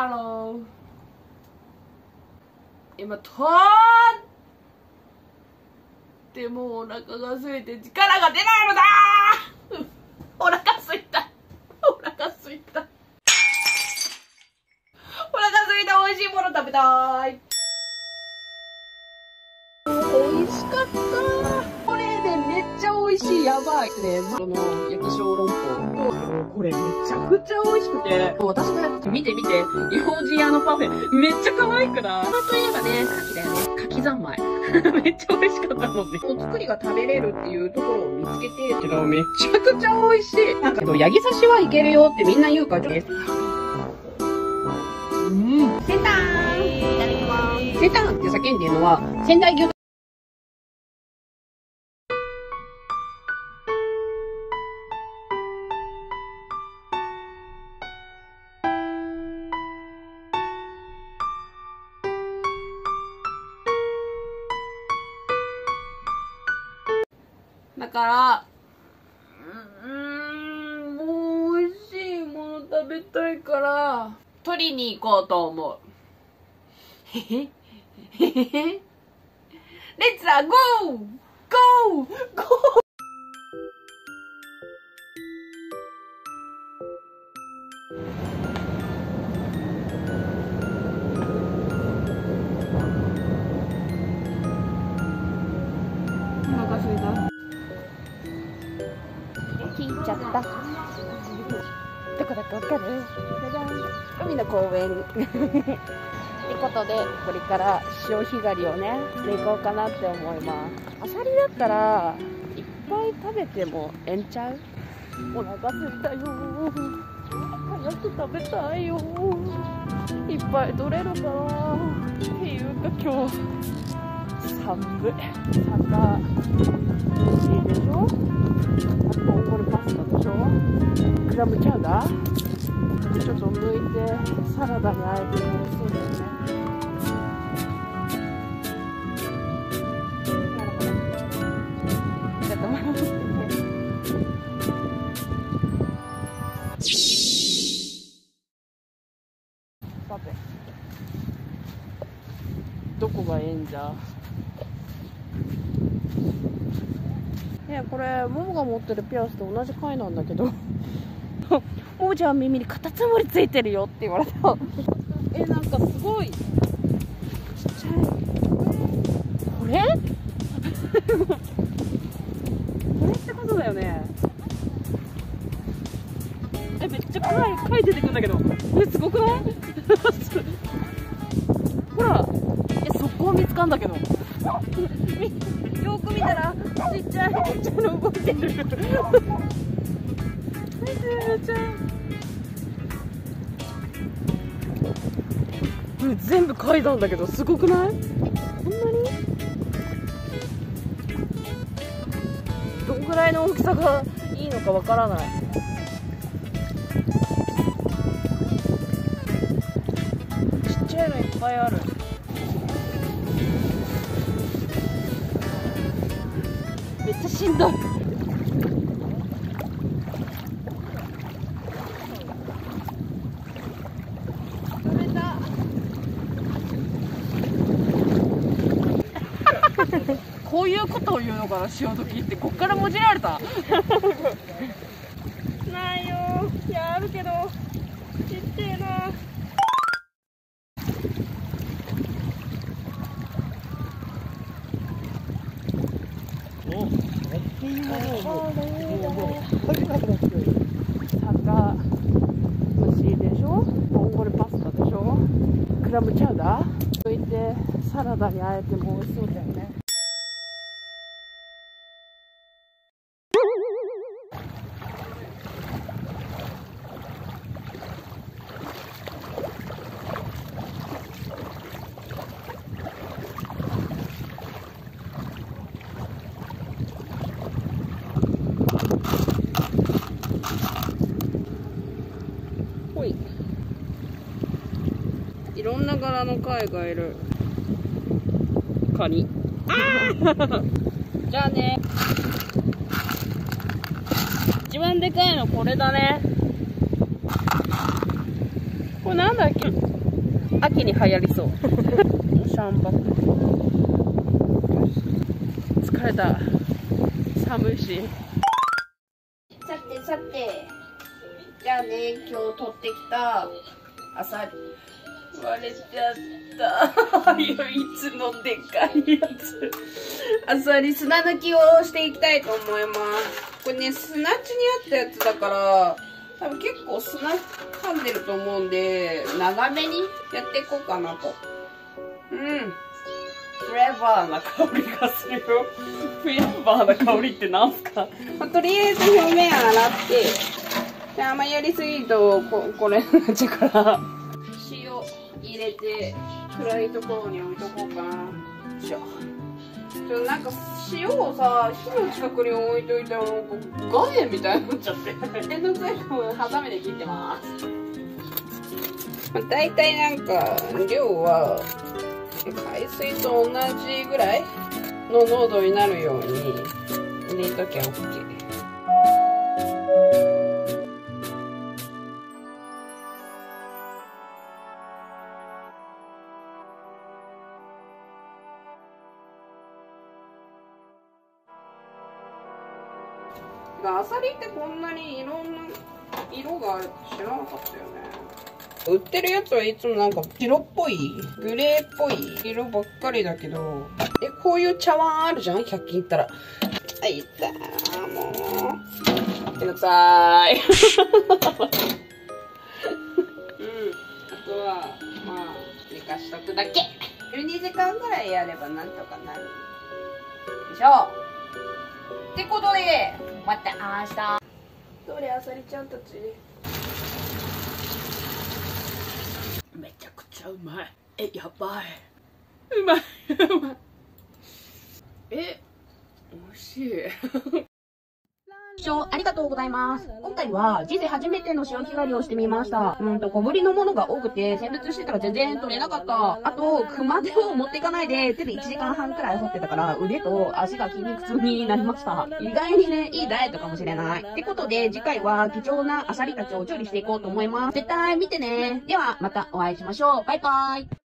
Hello。今とーってもうお腹が空いて力が出ないのだーお腹空いた、お腹空いた、お腹空いた。美味しいもの食べたーい。美味しかったー。これでめっちゃ美味しい。やばいね。この焼き小籠包これめちゃくちゃ美味しくて、私がやって見て見て、幼児屋のパフェめっちゃ可愛くない？といえばね、牡蠣だよね。牡蠣三昧めっちゃ美味しかったもんね。お作りが食べれるっていうところを見つけて、けどめちゃくちゃ美味しい。なんかヤギ刺しはいけるよってみんな言うからです。うん。セタン。いただきます。セタンって叫んでるのは仙台牛。だから、もう美味しいもの食べたいから、取りに行こうと思う。へへへへへ。レッツラゴーゴーゴー。ちゃった。どこだかわかる？海の公園ってことで、これから潮干狩りをねしていこうかなって思います。アサリだったらいっぱい食べてもええんちゃう？お腹すいたよ。早く食べたいよ。いっぱい取れるかなっていうか、今日寒い。寒が美味しいでしょ。クラムチャウダーちょっと抜いてサラダにあえてもそうだよね。ちょっと待ってパフェどこがええんじゃね。これモモが持ってるピアスと同じ貝なんだけどモモちゃん耳にカタツムリついてるよって言われたなんかすごいちっちゃいこれこれってことだよね。めっちゃ貝出てくるんだけど、すごくないほら速攻見つかんだけどよく見たらちっちゃいの動いてる。全部貝なんだけど、すごくない？こんなに？どんぐらいの大きさがいいのかわからない。ちっちゃいのいっぱいある。めっちゃしんどい。取れた。こういうことを言うのかな、潮時ってこっからもじられた。ないよ。いやあるけどちっちゃいな。魚美味しいでしょ。ボンゴレパスタでしょ。クラムチャウダーといてサラダにあえても美味しそうだよね。いろんな柄の貝がいる。カニじゃあね。一番でかいのこれだね。これなんだっけ。秋に流行りそう。シャンバク疲れた、寒いし。さてじゃあね、今日取ってきたアサリ割れちゃった。唯一のでかいやつ、アサリ砂抜きをしていきたいと思います。これね、砂地にあったやつだから多分結構砂噛んでると思うんで、長めにやっていこうかなと。フレーバーな香りがするよ。フレーバーな香りってなんすか？まあ、とりあえず表面洗って、であんまりやりすぎるとこれになっちゃうから、塩入れて暗いところに置いとこうかな。なんか塩をさ、火の近くに置いといても岩塩みたいになっちゃって。面倒くさいのをハサミで切ってます。まあ、大体なんか量は。海水と同じぐらいの濃度になるように入れときゃ OK。 アサリってこんなにいろんな色があるって知らなかったよね。売ってるやつはいつもなんか白っぽい、グレーっぽい色ばっかりだけど、こういう茶碗あるじゃん、100均行ったら。あ、いったー、もう。めんどくさーい。あとは、まあ、寝かしとくだけ。12時間ぐらいやればなんとかなる。よいしょ。ってことで、また明日。どれ、あさりちゃんたち。めちゃくちゃうまい。やばい。うまい。うまい。美味しい。視聴ありがとうございます。今回は人生初めての潮干狩りをしてみました。小ぶりのものが多くて、選別してたら全然取れなかった。あと、熊手を持っていかないで、手で1時間半くらい掘ってたから、腕と足が筋肉痛になりました。意外にね、いいダイエットかもしれない。ってことで、次回は貴重なアサリたちを調理していこうと思います。絶対見てね。では、またお会いしましょう。バイバーイ。